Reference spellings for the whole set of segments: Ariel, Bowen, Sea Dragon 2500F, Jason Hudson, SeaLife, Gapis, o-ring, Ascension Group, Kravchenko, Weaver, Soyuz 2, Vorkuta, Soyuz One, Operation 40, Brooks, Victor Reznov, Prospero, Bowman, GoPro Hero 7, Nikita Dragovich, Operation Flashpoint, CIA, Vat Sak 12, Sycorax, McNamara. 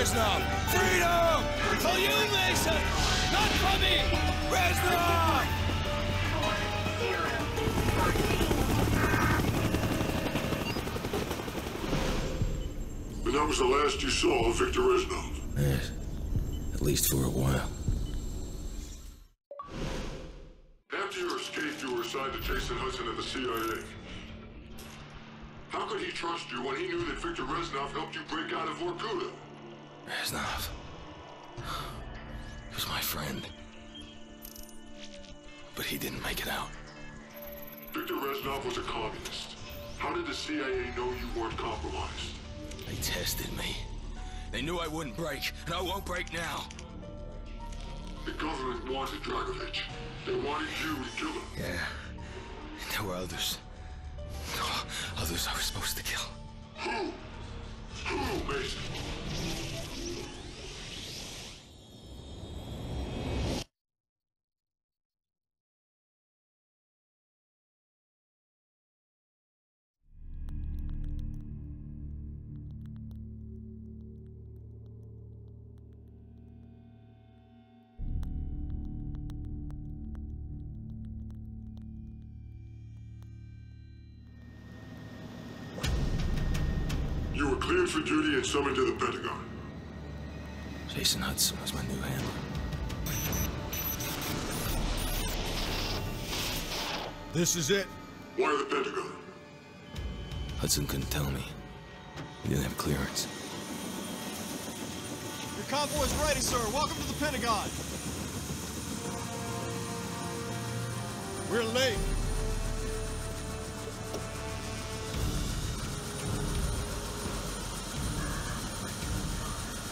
Reznov! Freedom! For you, Mason! Not for me! Reznov! But that was the last you saw of Victor Reznov. Yes. At least for a while. After your escape, you were assigned to Jason Hudson and the CIA. How could he trust you when he knew that Victor Reznov helped you break out of Vorkuta? Reznov... he was my friend. But he didn't make it out. Victor Reznov was a communist. How did the CIA know you weren't compromised? They tested me. They knew I wouldn't break, and I won't break now. The government wanted Dragovich. They wanted you to kill him. Yeah. There were others. Others I was supposed to kill. Who? Who, Mason? Cleared for duty and summoned to the Pentagon. Jason Hudson was my new handler. This is it. Why the Pentagon? Hudson couldn't tell me. He didn't have clearance. Your convoy's ready, sir. Welcome to the Pentagon. We're late.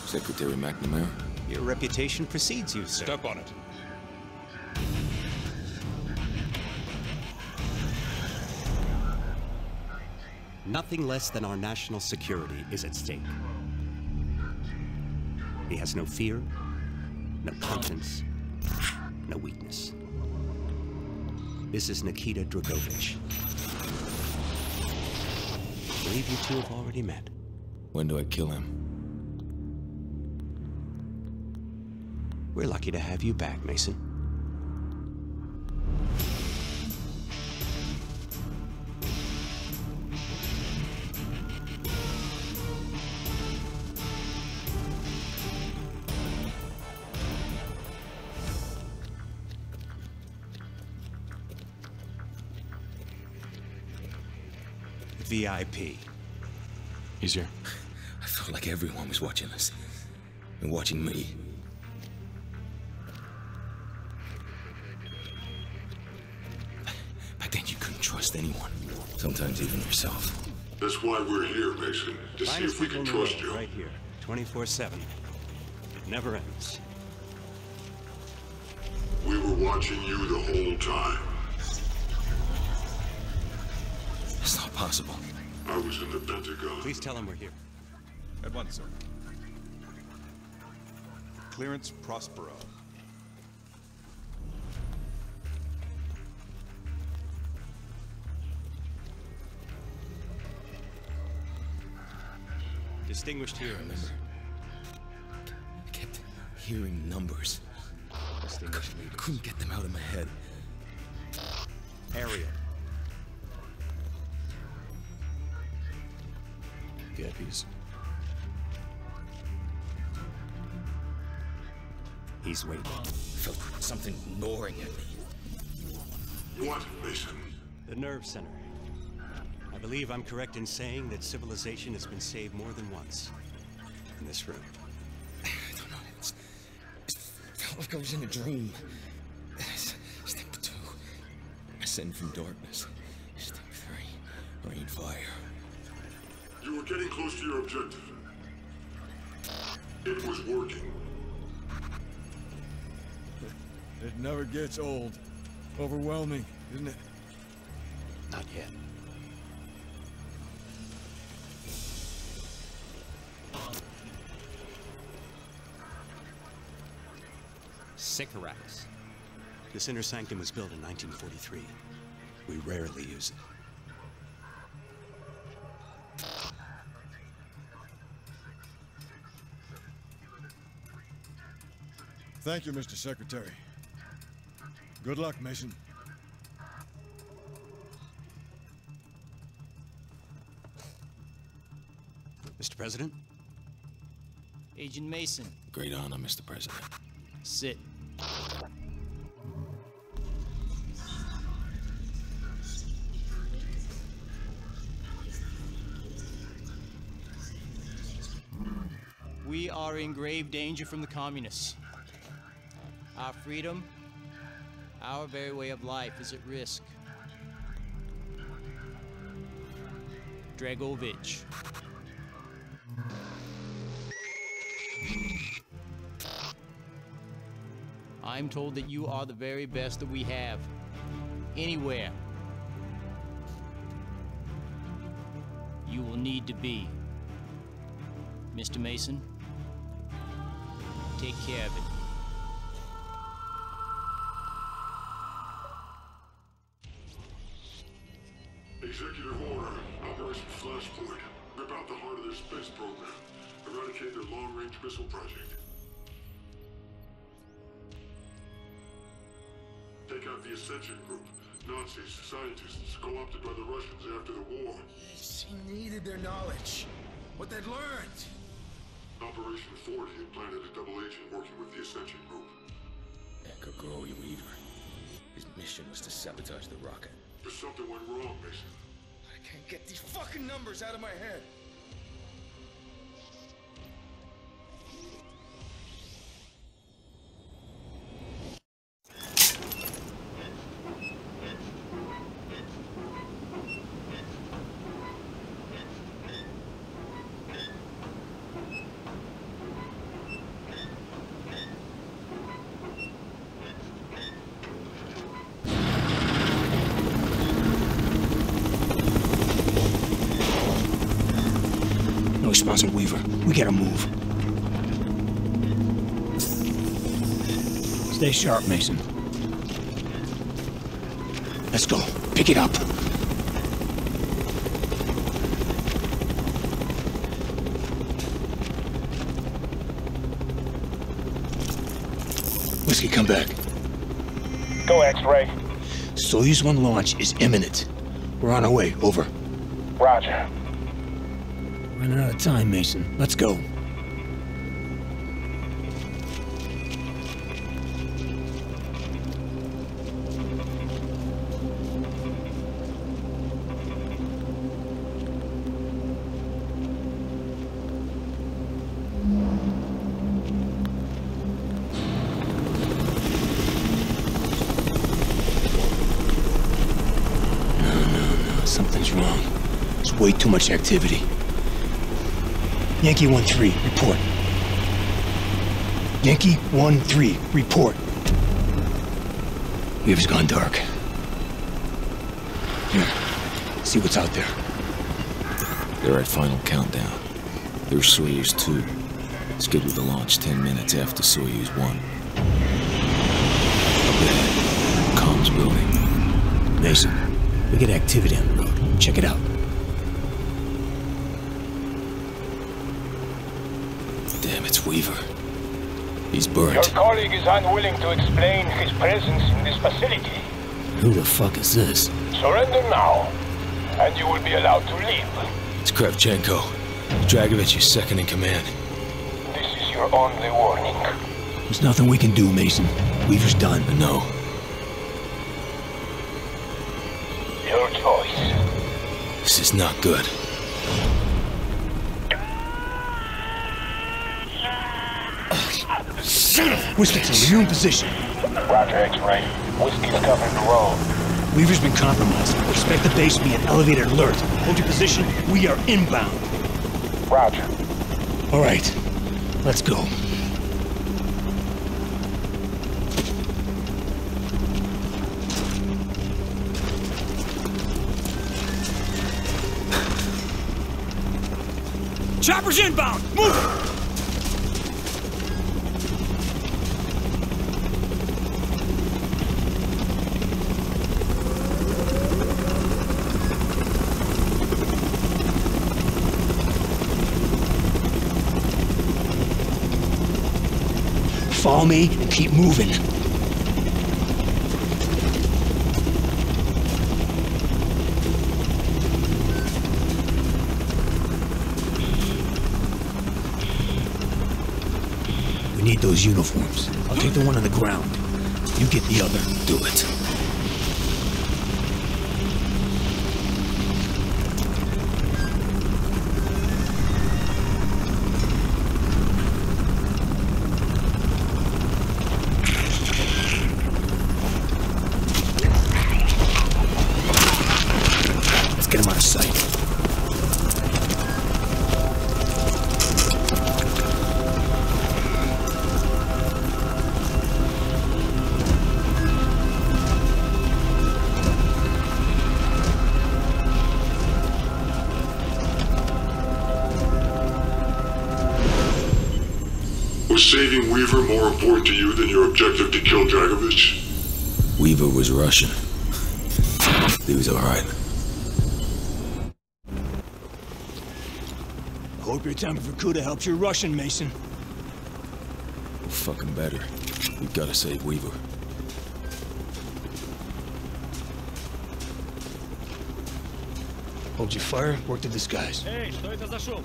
Secretary McNamara. Your reputation precedes you, sir. Step on it. Nothing less than our national security is at stake. He has no fear, no conscience, no weakness. This is Nikita Dragovich. I believe you two have already met. When do I kill him? We're lucky to have you back, Mason. VIP. He's here. I felt like everyone was watching us. And watching me. Anyone. Sometimes even yourself. That's why we're here, Mason. To see if we can trust you. Right here, 24/7. It never ends. We were watching you the whole time. It's not possible. I was in the Pentagon. Please tell him we're here. At once, sir. Clearance Prospero. Distinguished hearings. I kept hearing numbers. I couldn't get them out of my head. Ariel. Gapis. He's waiting. I felt something gnawing at me. What, Mason? The nerve center. I believe I'm correct in saying that civilization has been saved more than once in this room. I don't know. It felt like I was in a dream. Step 2. Ascend from darkness. Step 3. Rain fire. You were getting close to your objective. It was working. It never gets old. Overwhelming, isn't it? Not yet. Sycorax. This inner sanctum was built in 1943. We rarely use it. Thank you, Mr. Secretary. Good luck, Mason. Mr. President? Agent Mason. Great honor, Mr. President. Sit. We are in grave danger from the communists. Our freedom, our very way of life is at risk. Dragovich. I'm told that you are the very best that we have, anywhere. You will need to be. Mr. Mason, take care of it. Executive order, Operation Flashpoint. Rip out the heart of their space program. Eradicate their long-range missile project. Take out the Ascension Group. Nazis, scientists, co-opted by the Russians after the war. She needed their knowledge. What they'd learned. Operation 40 planted a double agent working with the Ascension Group. That could grow you, Weaver. His mission was to sabotage the rocket. But something went wrong, Mason. I can't get these fucking numbers out of my head. Sponsor Weaver. We gotta move. Stay sharp, Mason. Let's go. Pick it up. Whiskey, come back. Go, X-Ray. Soyuz One launch is imminent. We're on our way. Over. Roger. Running out of time, Mason. Let's go. No. Something's wrong. There's way too much activity. Yankee 1-3, report. Yankee 1-3, report. Weaver's gone dark. Yeah, see what's out there. They're at final countdown. There's Soyuz 2, scheduled to launch 10 minutes after Soyuz 1. Up ahead, comms building. Mason, we get activity on the road. Check it out. Weaver. He's burned. Your colleague is unwilling to explain his presence in this facility. Who the fuck is this? Surrender now, and you will be allowed to leave. It's Kravchenko. Dragovich is second in command. This is your only warning. There's nothing we can do, Mason. Weaver's done. No. Your choice. This is not good. Whiskey's in your own position. Roger, X-Ray. Whiskey's covering the road. Weaver's been compromised. Expect the base to be an elevated alert. Hold your position. We are inbound. Roger. All right. Let's go. Chopper's inbound! Move it! Follow me and keep moving. We need those uniforms. I'll take the one on the ground. You get the other. Do it. Saving Weaver more important to you than your objective to kill Dragovich? Weaver was Russian. He was alright. Hope your time at Vorkuta helps your Russian, Mason. Well, fucking better. We've got to save Weaver. Hold your fire, work the disguise. Hey, что это за шум?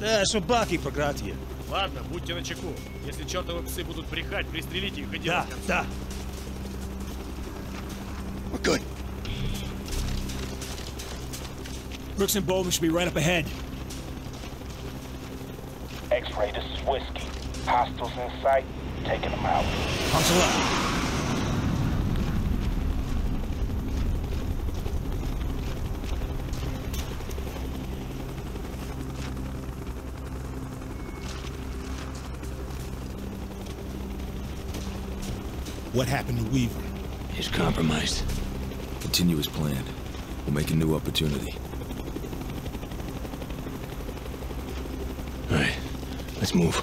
Да, собаки проклятые. Ладно, будьте начеку. Если чертовы псы будут брехать, пристрелите их и делайте. Да, да. We're good. Brooks and Bowen should be right up ahead. X-ray, this is Whiskey. Hostiles in sight, taking them out. Hustle up. What happened to Weaver? He's compromised. Continue as planned. We'll make a new opportunity. All right, let's move.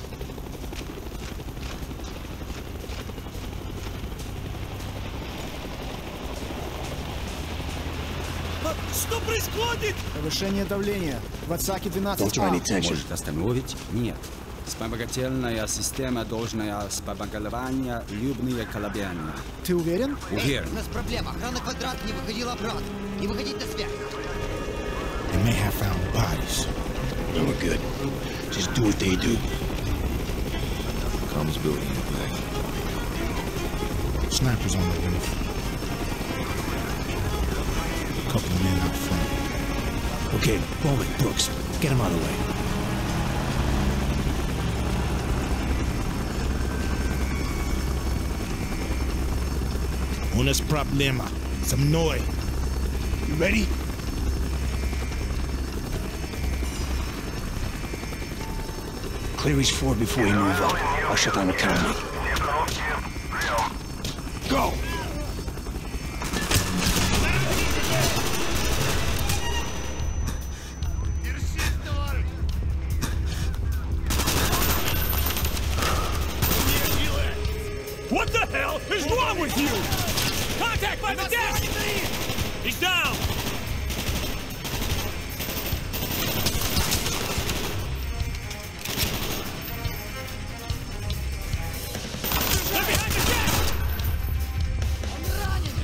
Что происходит? Повышение давления. В Vat Sak 12. Может остановить? Нет. Вспомогательная система должна вспомогательная любные колебания. Ты уверен? Уверен. У нас проблема. Охрана квадрат не выходила обратно. Не выходить на связь. They may have found bodies. No, we're good. Just do what they do. Comms building in the back. Snipers on the roof. A couple of men out front. Okay, Bowman, Brooks, get him out of the way. У нас проблема. Со мной. You ready? Clear his forward before you move up. I'll shut down the counter. Go! What the hell is wrong with you? Contact by the desk! He's down! They're behind the desk! I'm running!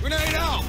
Grenade out!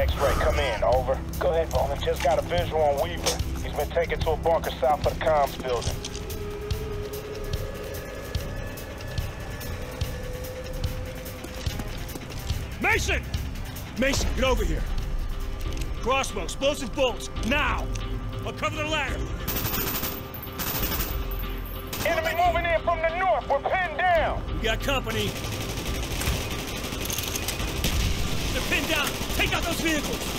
X-ray, come in, over. Go ahead, Bowman. Just got a visual on Weaver. He's been taken to a bunker south of the comms building. Mason! Mason, get over here. Crossbow, explosive bolts, now! I'll cover the ladder. Enemy moving in from the north, we're pinned down! We got company. They're pinned down, take out those vehicles!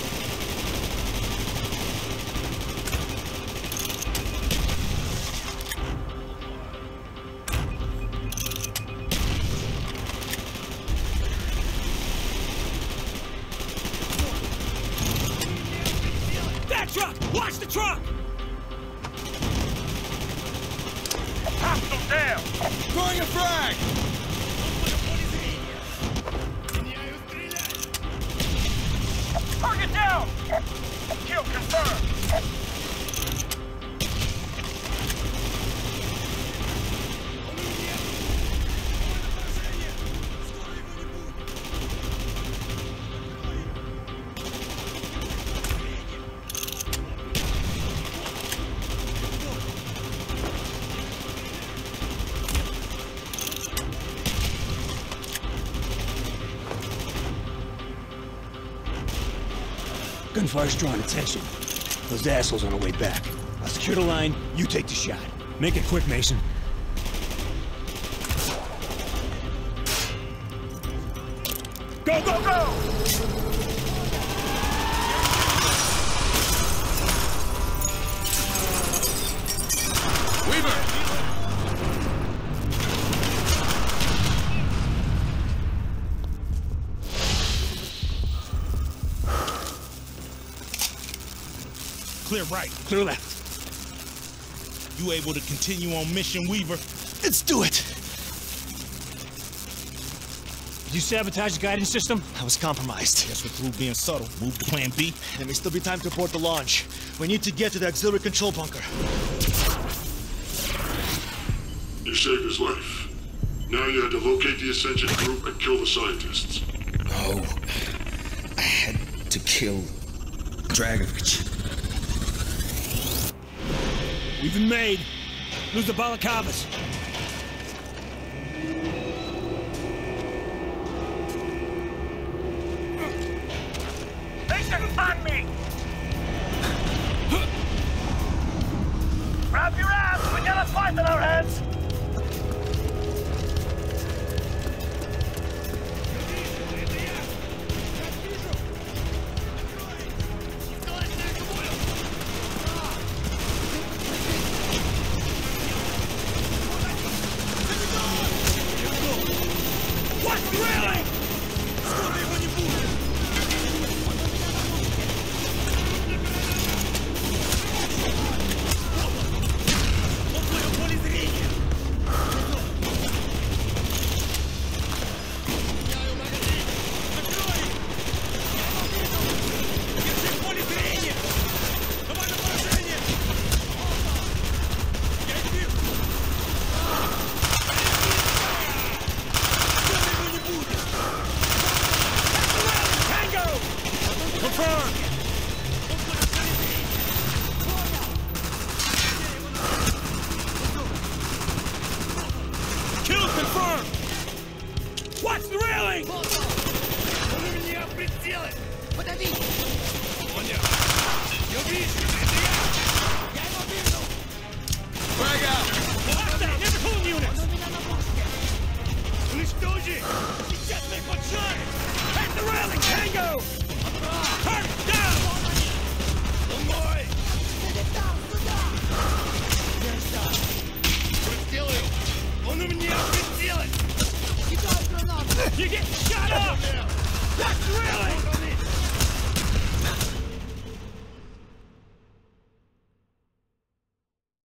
Fire's drawing attention. Those assholes on the way back. I'll secure the line, you take the shot. Make it quick, Mason. Go, go, go! Clear right. Clear left. You able to continue on mission, Weaver? Let's do it! Did you sabotage the guidance system? I was compromised. Guess we're through being subtle. Move to plan B. There may still be time to abort the launch. We need to get to the auxiliary control bunker. You saved his life. Now you had to locate the Ascension Group and kill the scientists. No. I had to kill Dragovich. We've been made. Lose the balaclavas. Mason, on me! Grab your ass! We got a fight on our hands! You're getting shot up! That's really!